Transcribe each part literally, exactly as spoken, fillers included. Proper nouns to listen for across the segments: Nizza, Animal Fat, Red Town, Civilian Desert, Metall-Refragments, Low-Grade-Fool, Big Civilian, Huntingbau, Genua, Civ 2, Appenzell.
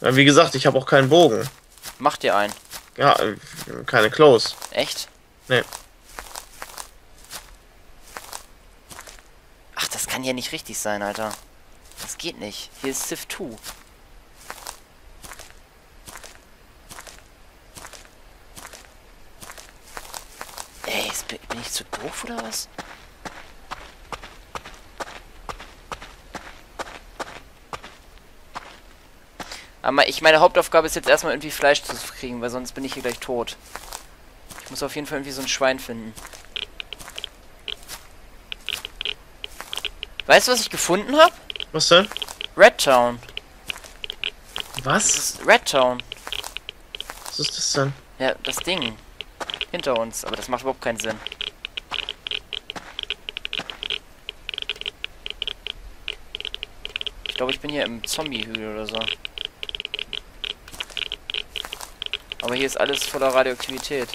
Ja, wie gesagt, ich habe auch keinen Bogen. Mach dir einen. Ja, keine Close. Echt? Nee. Ach, das kann hier nicht richtig sein, Alter. Das geht nicht. Hier ist Civ zwei. Ey, ist, bin ich zu doof oder was? Aber ich meine Hauptaufgabe ist jetzt erstmal irgendwie Fleisch zu kriegen, weil sonst bin ich hier gleich tot. Ich muss auf jeden Fall irgendwie so ein Schwein finden. Weißt du, was ich gefunden habe? Was denn? Red Town. Was? Das ist Red Town. Was ist das denn? Ja, das Ding. Hinter uns, aber das macht überhaupt keinen Sinn. Ich glaube, ich bin hier im Zombie-Hügel oder so. Aber hier ist alles voller Radioaktivität.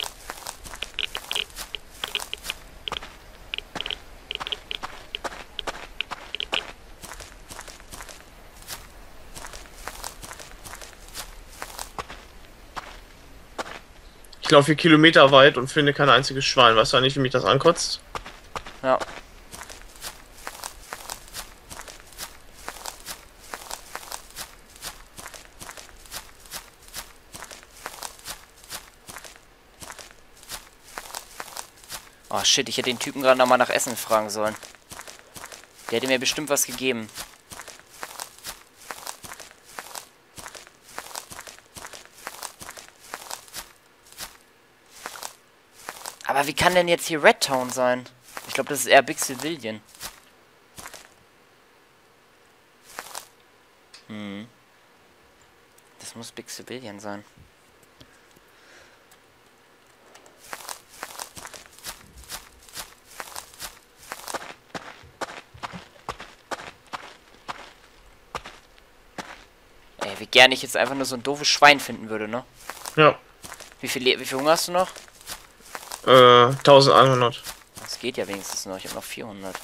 Ich laufe hier Kilometer weit und finde kein einziges Schwein. Weißt du eigentlich, wie mich das ankotzt? Ja. Oh shit, ich hätte den Typen gerade nochmal nach Essen fragen sollen. Der hätte mir bestimmt was gegeben. Aber wie kann denn jetzt hier Red Town sein? Ich glaube, das ist eher Big Civilian. Hm. Das muss Big Civilian sein. Wie gerne ich jetzt einfach nur so ein doofes Schwein finden würde, ne? Ja. Wie viel, wie viel Hunger hast du noch? Äh, elfhundert. Das geht ja wenigstens noch. Ich habe noch vierhundert.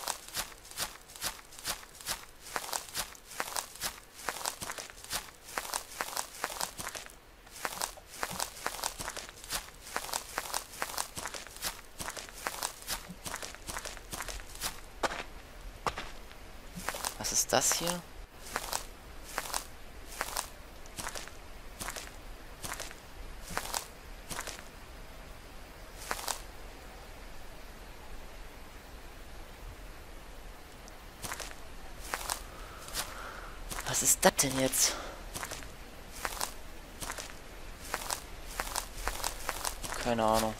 Was ist das hier? Was ist das denn jetzt? Keine Ahnung.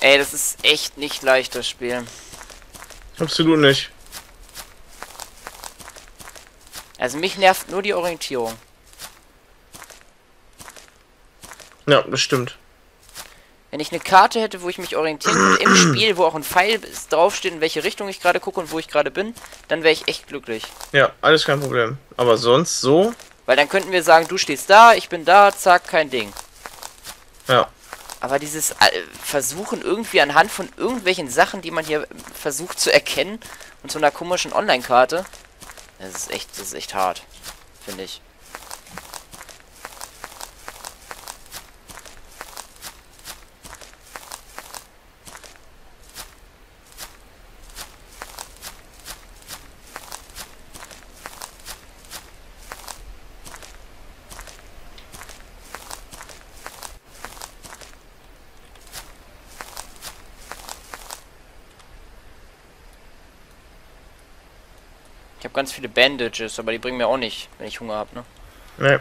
Ey, das ist echt nicht leicht, das Spiel. Absolut nicht. Also mich nervt nur die Orientierung. Ja, das stimmt. Wenn ich eine Karte hätte, wo ich mich orientieren könnte im Spiel, wo auch ein Pfeil draufsteht, in welche Richtung ich gerade gucke und wo ich gerade bin, dann wäre ich echt glücklich. Ja, alles kein Problem. Aber sonst so? Weil dann könnten wir sagen, du stehst da, ich bin da, zack, kein Ding. Ja. Aber dieses Versuchen irgendwie anhand von irgendwelchen Sachen, die man hier versucht zu erkennen, und so einer komischen Online-Karte, das ist echt, das ist echt hart, finde ich. Ich habe ganz viele Bandages, aber die bringen mir auch nicht, wenn ich Hunger habe, ne? Nee.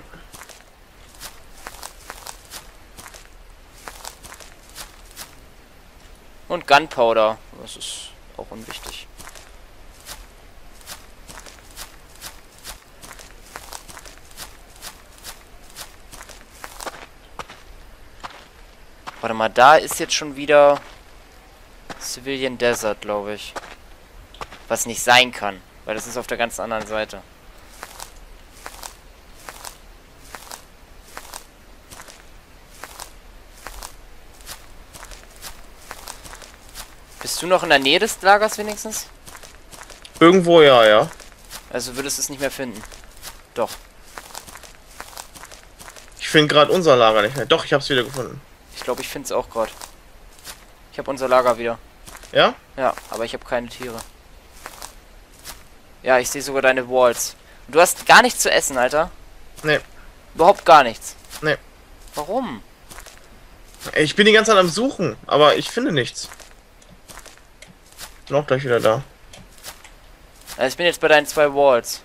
Und Gunpowder, das ist auch unwichtig. Warte mal, da ist jetzt schon wieder Civilian Desert, glaube ich. was nicht sein kann. Weil das ist auf der ganz anderen Seite. Bist du noch in der Nähe des Lagers wenigstens? Irgendwo ja, ja. Also würdest du es nicht mehr finden? Doch. Ich finde gerade unser Lager nicht mehr. Doch, ich habe es wieder gefunden. Ich glaube, ich finde es auch gerade. Ich habe unser Lager wieder. Ja? Ja, aber ich habe keine Tiere. Ja, ich sehe sogar deine Walls. Und du hast gar nichts zu essen, Alter. Nee. Überhaupt gar nichts. Nee. Warum? Ich bin die ganze Zeit am Suchen, aber ich finde nichts. Bin auch gleich wieder da. Also ich bin jetzt bei deinen zwei Walls.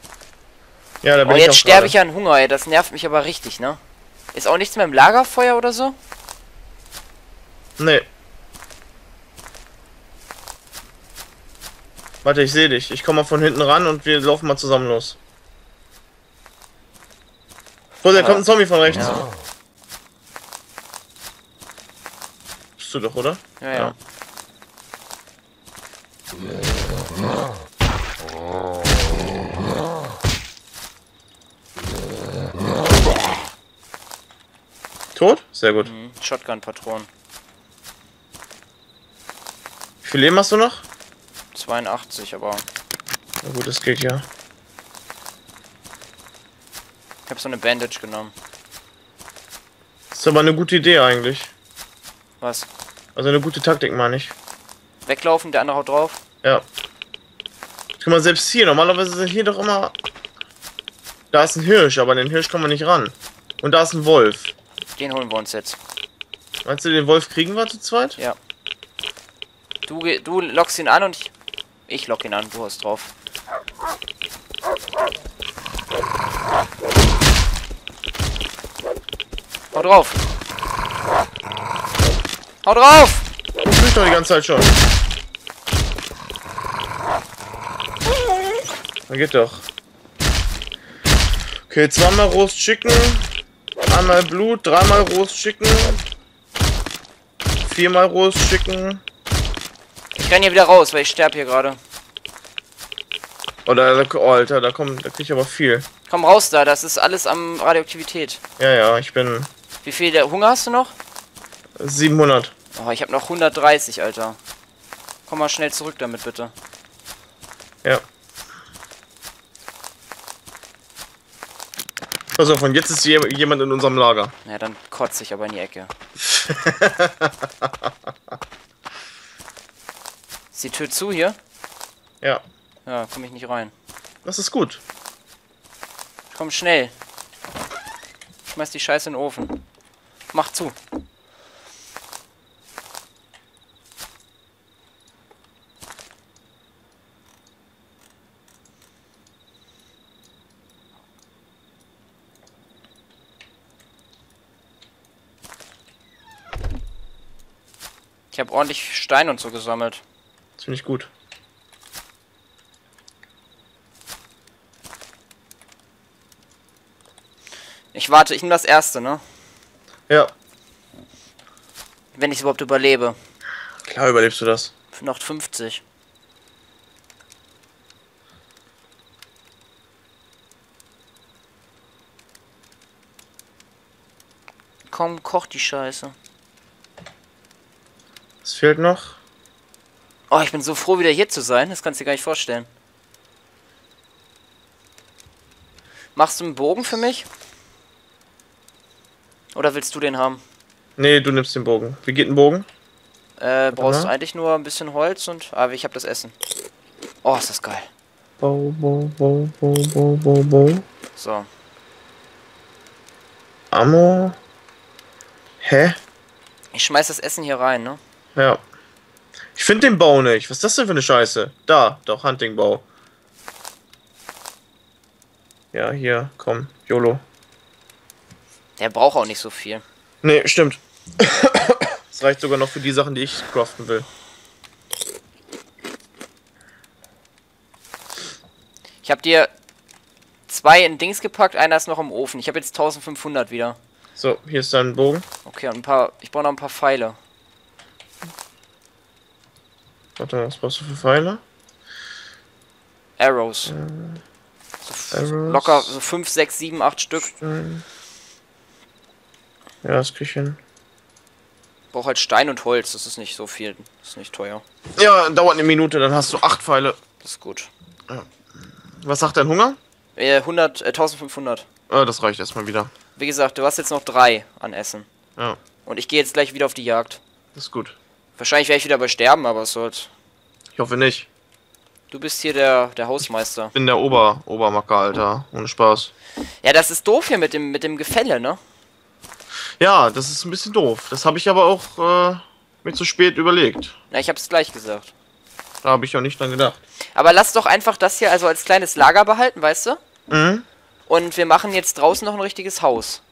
Ja, da bin oh, ich jetzt sterbe ich an Hunger, ey. Das nervt mich aber richtig, ne? Ist auch nichts mehr im Lagerfeuer oder so? Nee. Warte, ich sehe dich. Ich komme mal von hinten ran und wir laufen mal zusammen los. Oh, da ah. kommt ein Zombie von rechts. No. Bist du doch, oder? Ja, ja. ja. Tot? Sehr gut. Mhm. Shotgun-Patronen. Wie viel Leben hast du noch? zweiundachtzig, aber... Na gut, das geht ja. Ich habe so eine Bandage genommen. Das ist aber eine gute Idee eigentlich. Was? Also eine gute Taktik, meine ich. Weglaufen, der andere haut drauf? Ja. Guck mal, selbst hier, normalerweise sind hier doch immer... Da ist ein Hirsch, aber an den Hirsch kommen wir nicht ran. Und da ist ein Wolf. Den holen wir uns jetzt. Meinst du, den Wolf kriegen wir zu zweit? Ja. Du, du lockst ihn an und ich... Ich lock ihn an, du hast drauf. Hau drauf! Hau drauf! Ich fühl doch die ganze Zeit schon. Dann geht doch. Okay, zweimal Roast Chicken, einmal Blut, dreimal Roast Chicken, viermal Roast Chicken. Ich renn hier wieder raus, weil ich sterbe hier gerade. Oh, da, oh, Alter, da kommt, da krieg ich aber viel. Komm raus da, das ist alles am Radioaktivität. Ja, ja, ich bin... Wie viel der Hunger hast du noch? siebenhundert. Oh, ich habe noch hundertdreißig, Alter. Komm mal schnell zurück damit, bitte. Ja. Pass auf, und jetzt ist je jemand in unserem Lager. Ja, dann kotze ich aber in die Ecke. Ist die Tür zu hier? Ja. Ja, komm ich nicht rein. Das ist gut. Komm schnell. Schmeiß die Scheiße in den Ofen. Mach zu. Ich habe ordentlich Stein und so gesammelt. Ziemlich gut. Ich warte, ich nehme das erste, ne? Ja. Wenn ich es überhaupt überlebe. Klar überlebst du das. Noch fünfzig. Komm, koch die Scheiße. Was fehlt noch? Oh, ich bin so froh, wieder hier zu sein. Das kannst du dir gar nicht vorstellen. Machst du einen Bogen für mich? Oder willst du den haben? Nee, du nimmst den Bogen. Wie geht ein Bogen? Äh, brauchst Aha. du eigentlich nur ein bisschen Holz und... Aber ich hab das Essen. Oh, ist das geil. Bo, bo, bo, bo, bo, bo, bo. So. Ammo? Hä? Ich schmeiß das Essen hier rein, ne? Ja. Ich finde den Bau nicht. Was ist das denn für eine Scheiße? Da, doch, Huntingbau. Ja, hier, komm, YOLO. Der braucht auch nicht so viel. Nee, stimmt. Das reicht sogar noch für die Sachen, die ich craften will. Ich habe dir zwei in Dings gepackt, einer ist noch im Ofen. Ich habe jetzt eintausendfünfhundert wieder. So, hier ist dein Bogen. Okay, und ein paar. Ich brauche noch ein paar Pfeile. Warte, was brauchst du für Pfeile? Arrows. So Arrows. Locker so fünf, sechs, sieben, acht Stück. Ja, das krieg ich hin. Ich brauch halt Stein und Holz, das ist nicht so viel, das ist nicht teuer. Ja, dauert eine Minute, dann hast du acht Pfeile. Das ist gut. Ja. Was sagt dein Hunger? Äh, hundert, äh, eintausendfünfhundert. Ah, das reicht erstmal wieder. Wie gesagt, du hast jetzt noch drei an Essen. Ja. Und ich gehe jetzt gleich wieder auf die Jagd. Das ist gut. Wahrscheinlich werde ich wieder bei sterben, aber es sollte. Ich hoffe nicht. Du bist hier der, der Hausmeister. Ich bin der Ober, Obermacker, Alter. Ohne Spaß. Ja, das ist doof hier mit dem, mit dem Gefälle, ne? Ja, das ist ein bisschen doof. Das habe ich aber auch äh, mir zu spät überlegt. Na, ich habe es gleich gesagt. Da habe ich auch nicht dran gedacht. Aber lass doch einfach das hier also als kleines Lager behalten, weißt du? Mhm. Und wir machen jetzt draußen noch ein richtiges Haus.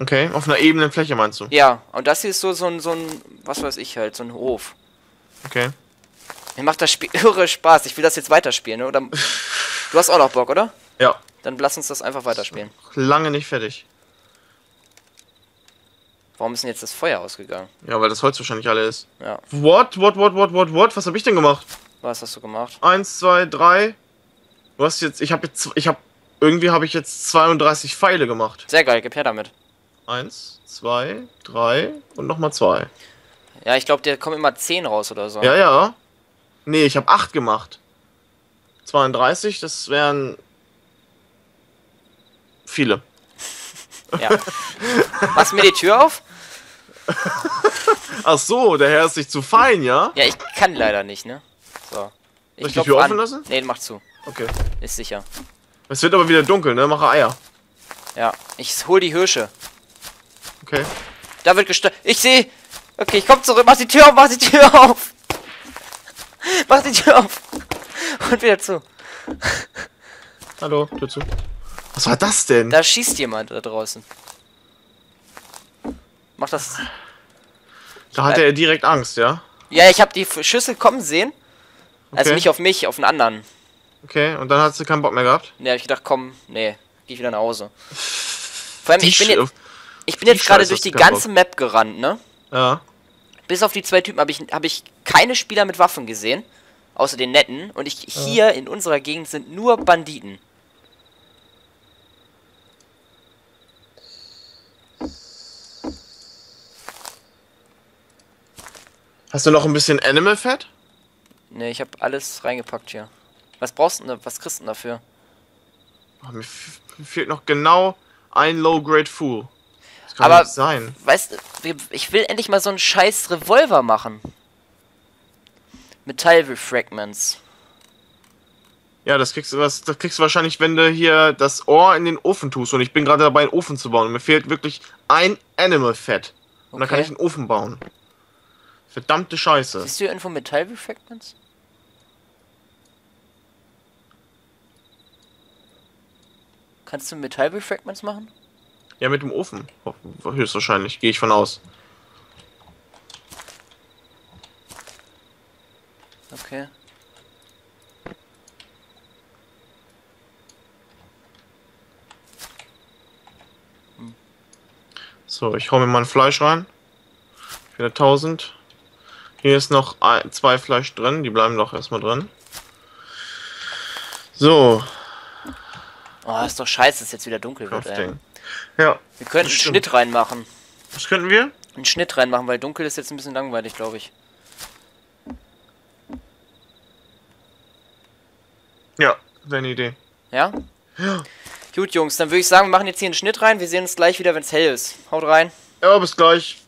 Okay, auf einer ebenen Fläche meinst du? Ja, und das hier ist so, so, ein, so ein, was weiß ich halt, so ein Hof. Okay. Mir macht das Spiel irre Spaß. Ich will das jetzt weiterspielen, ne? Oder du hast auch noch Bock, oder? Ja. Dann lass uns das einfach weiterspielen. Lange nicht fertig. Warum ist denn jetzt das Feuer ausgegangen? Ja, weil das Holz wahrscheinlich alle ist. Ja. What, what, what, what, what, what? Was hab ich denn gemacht? Was hast du gemacht? Eins, zwei, drei. Du hast jetzt, ich hab jetzt, ich hab, irgendwie habe ich jetzt zweiunddreißig Pfeile gemacht. Sehr geil, gib her damit. Eins, zwei, drei und nochmal zwei. Ja, ich glaube, dir kommen immer zehn raus oder so. Ja, ja. Nee, ich habe acht gemacht. zweiunddreißig, das wären viele. Ja. Machst du mir die Tür auf? Ach so, der Herr ist nicht zu fein, ja? Ja, ich kann leider nicht, ne? So. Ich Soll ich die Tür offen lassen? Nee, mach zu. Okay. Ist sicher. Es wird aber wieder dunkel, ne? Mache Eier. Ja, ich hol die Hirsche. Okay. Da wird gestört. Ich sehe. Okay, ich komm zurück. Mach die Tür auf, mach die Tür auf. Mach die Tür auf. Und wieder zu. Hallo, Tür zu. Was war das denn? Da schießt jemand da draußen. Mach das. Da hatte er direkt Angst, ja? Ja, ich habe die Schüssel kommen sehen. Okay. Also nicht auf mich, auf einen anderen. Okay, und dann hast du keinen Bock mehr gehabt? Ne, hab ich gedacht, komm, nee, geh ich wieder nach Hause. Vor allem, die ich bin jetzt, ich bin jetzt gerade durch die ganze Bock. Map gerannt, ne? Ja. Bis auf die zwei Typen habe ich, hab ich keine Spieler mit Waffen gesehen, außer den netten. Und ich ja. hier in unserer Gegend sind nur Banditen. Hast du noch ein bisschen Animal Fat? Ne, ich habe alles reingepackt hier. Was brauchst du denn, was kriegst du denn dafür? Oh, mir, mir fehlt noch genau ein Low-Grade-Fool. Das kann aber nicht sein. Weißt du, ich will endlich mal so einen scheiß Revolver machen. Metall-Refragments. Ja, das kriegst, du, das, das kriegst du wahrscheinlich, wenn du hier das Ohr in den Ofen tust. Und ich bin gerade dabei, einen Ofen zu bauen. Und mir fehlt wirklich ein Animal Fat. Und okay. Dann kann ich einen Ofen bauen. Verdammte Scheiße. Siehst du irgendwo Metall-Refragments? Kannst du Metall-Refragments machen? Ja, mit dem Ofen. Höchstwahrscheinlich, gehe ich von aus. Okay. Hm. So, ich hau mir mal ein Fleisch rein. vierhunderttausend. Hier ist noch ein, zwei Fleisch drin, die bleiben doch erstmal drin. So. Oh, ist doch scheiße, dass es jetzt wieder dunkel wird, ey. Ja. Wir könnten einen Schnitt reinmachen. Was könnten wir? Einen Schnitt reinmachen, weil dunkel ist jetzt ein bisschen langweilig, glaube ich. Ja, wäre eine Idee. Ja? Ja. Gut, Jungs, dann würde ich sagen, wir machen jetzt hier einen Schnitt rein. Wir sehen uns gleich wieder, wenn es hell ist. Haut rein. Ja, bis gleich.